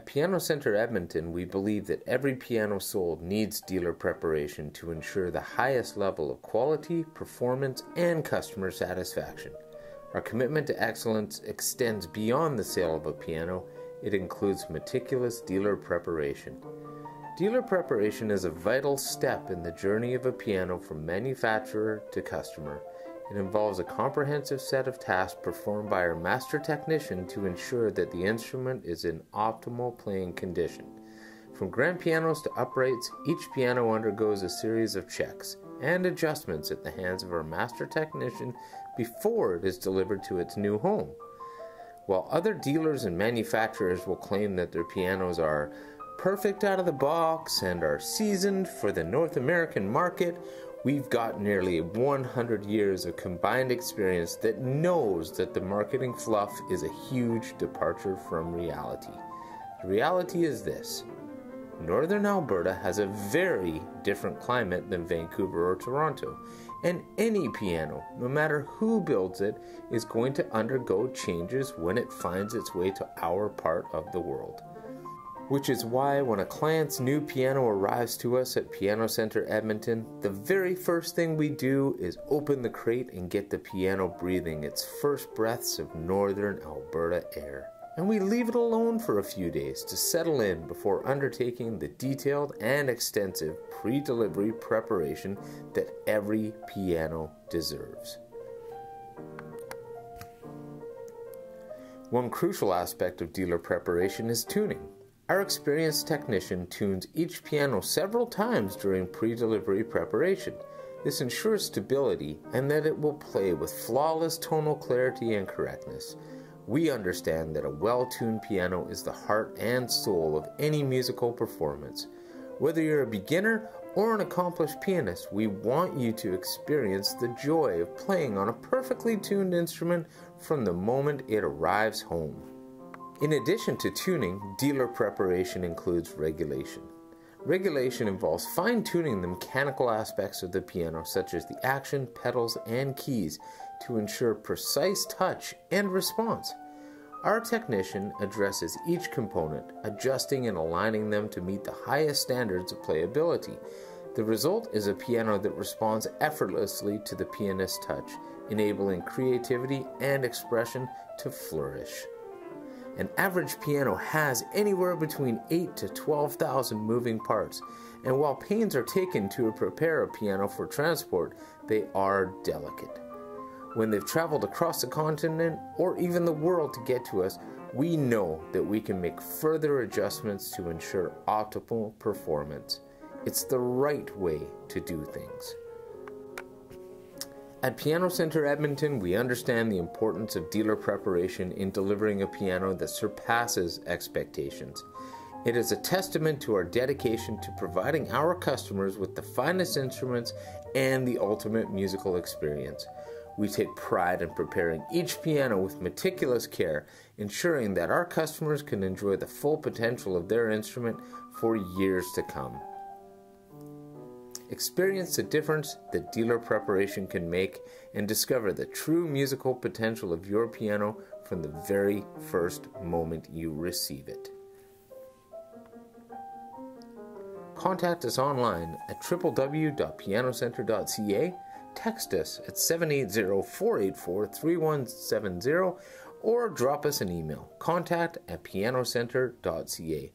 At Piano Centre Edmonton, we believe that every piano sold needs dealer preparation to ensure the highest level of quality, performance, and customer satisfaction. Our commitment to excellence extends beyond the sale of a piano. It includes meticulous dealer preparation. Dealer preparation is a vital step in the journey of a piano from manufacturer to customer. It involves a comprehensive set of tasks performed by our master technician to ensure that the instrument is in optimal playing condition. From grand pianos to uprights, each piano undergoes a series of checks and adjustments at the hands of our master technician before it is delivered to its new home. While other dealers and manufacturers will claim that their pianos are perfect out of the box and are seasoned for the North American market, we've got nearly 100 years of combined experience that knows that the marketing fluff is a huge departure from reality. The reality is this: Northern Alberta has a very different climate than Vancouver or Toronto, and any piano, no matter who builds it, is going to undergo changes when it finds its way to our part of the world. Which is why when a client's new piano arrives to us at Piano Centre Edmonton, the very first thing we do is open the crate and get the piano breathing its first breaths of Northern Alberta air. And we leave it alone for a few days to settle in before undertaking the detailed and extensive pre-delivery preparation that every piano deserves. One crucial aspect of dealer preparation is tuning. Our experienced technician tunes each piano several times during pre-delivery preparation. This ensures stability and that it will play with flawless tonal clarity and correctness. We understand that a well-tuned piano is the heart and soul of any musical performance. Whether you're a beginner or an accomplished pianist, we want you to experience the joy of playing on a perfectly tuned instrument from the moment it arrives home. In addition to tuning, dealer preparation includes regulation. Regulation involves fine-tuning the mechanical aspects of the piano, such as the action, pedals, and keys, to ensure precise touch and response. Our technician addresses each component, adjusting and aligning them to meet the highest standards of playability. The result is a piano that responds effortlessly to the pianist's touch, enabling creativity and expression to flourish. An average piano has anywhere between 8,000 to 12,000 moving parts, and while pains are taken to prepare a piano for transport, they are delicate. When they've traveled across the continent or even the world to get to us, we know that we can make further adjustments to ensure optimal performance. It's the right way to do things. At Piano Centre Edmonton, we understand the importance of dealer preparation in delivering a piano that surpasses expectations. It is a testament to our dedication to providing our customers with the finest instruments and the ultimate musical experience. We take pride in preparing each piano with meticulous care, ensuring that our customers can enjoy the full potential of their instrument for years to come. Experience the difference that dealer preparation can make and discover the true musical potential of your piano from the very first moment you receive it. Contact us online at www.pianocentre.ca, text us at 780-484-3170, or drop us an email, contact@pianocentre.ca.